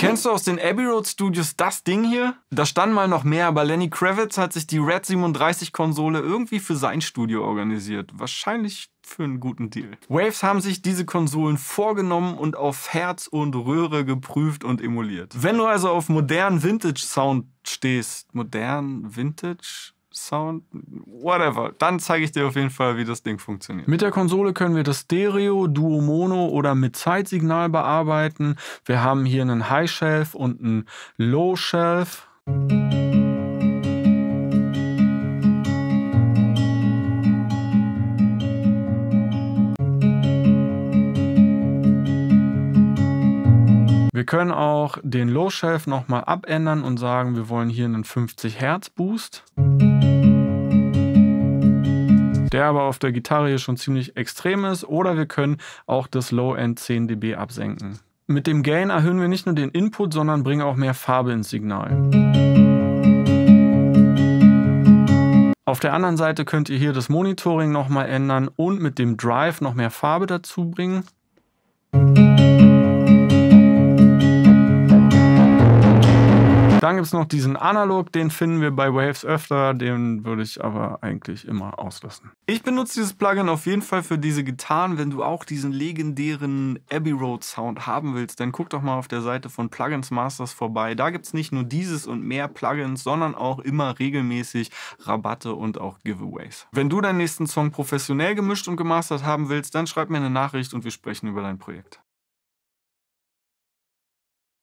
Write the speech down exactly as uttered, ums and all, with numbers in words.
Kennst du aus den Abbey Road Studios das Ding hier? Da stand mal noch mehr, aber Lenny Kravitz hat sich die Red siebenunddreißig Konsole irgendwie für sein Studio organisiert. Wahrscheinlich für einen guten Deal. Waves haben sich diese Konsolen vorgenommen und auf Herz und Röhre geprüft und emuliert. Wenn du also auf modernen Vintage-Sound stehst, modern Vintage... Sound, whatever. Dann zeige ich dir auf jeden Fall, wie das Ding funktioniert. Mit der Konsole können wir das Stereo, Duo Mono oder mit Zeitsignal bearbeiten. Wir haben hier einen High Shelf und einen Low Shelf. Wir können auch den Low Shelf nochmal abändern und sagen, wir wollen hier einen fünfzig Hertz Boost. Der aber auf der Gitarre hier schon ziemlich extrem ist, oder wir können auch das Low-End zehn dB absenken. Mit dem Gain erhöhen wir nicht nur den Input, sondern bringen auch mehr Farbe ins Signal. Auf der anderen Seite könnt ihr hier das Monitoring nochmal ändern und mit dem Drive noch mehr Farbe dazu bringen. Dann gibt es noch diesen Analog, den finden wir bei Waves öfter, den würde ich aber eigentlich immer auslassen. Ich benutze dieses Plugin auf jeden Fall für diese Gitarren. Wenn du auch diesen legendären Abbey Road Sound haben willst, dann guck doch mal auf der Seite von Plugins Masters vorbei. Da gibt es nicht nur dieses und mehr Plugins, sondern auch immer regelmäßig Rabatte und auch Giveaways. Wenn du deinen nächsten Song professionell gemischt und gemastert haben willst, dann schreib mir eine Nachricht und wir sprechen über dein Projekt.